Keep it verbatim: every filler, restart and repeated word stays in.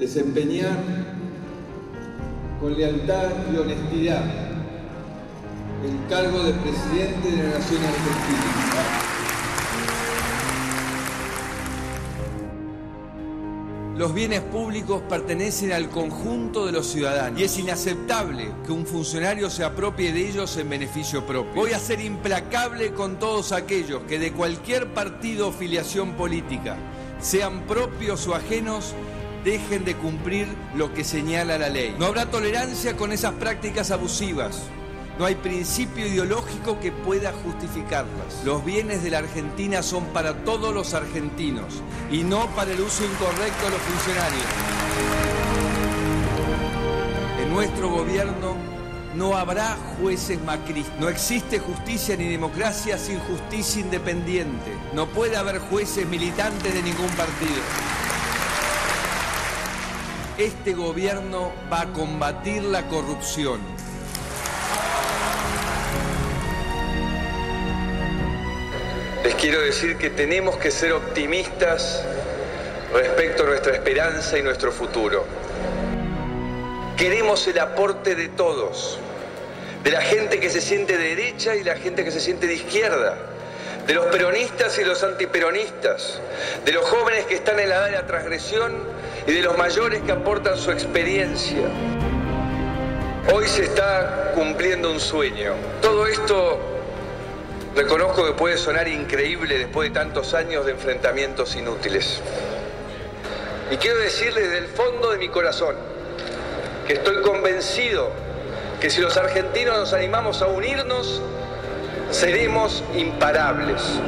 desempeñar con lealtad y honestidad el cargo de presidente de la Nación Argentina. Los bienes públicos pertenecen al conjunto de los ciudadanos y es inaceptable que un funcionario se apropie de ellos en beneficio propio. Voy a ser implacable con todos aquellos que de cualquier partido o filiación política, sean propios o ajenos, dejen de cumplir lo que señala la ley. No habrá tolerancia con esas prácticas abusivas. No hay principio ideológico que pueda justificarlas. Los bienes de la Argentina son para todos los argentinos y no para el uso incorrecto de los funcionarios. En nuestro gobierno no habrá jueces macristas. No existe justicia ni democracia sin justicia independiente. No puede haber jueces militantes de ningún partido. Este gobierno va a combatir la corrupción. Les quiero decir que tenemos que ser optimistas respecto a nuestra esperanza y nuestro futuro. Queremos el aporte de todos, de la gente que se siente de derecha y la gente que se siente de izquierda, de los peronistas y los antiperonistas, de los jóvenes que están en la edad de la transgresión y de los mayores que aportan su experiencia. Hoy se está cumpliendo un sueño. Todo esto reconozco que puede sonar increíble después de tantos años de enfrentamientos inútiles. Y quiero decirles desde el fondo de mi corazón que estoy convencido que si los argentinos nos animamos a unirnos, seremos imparables.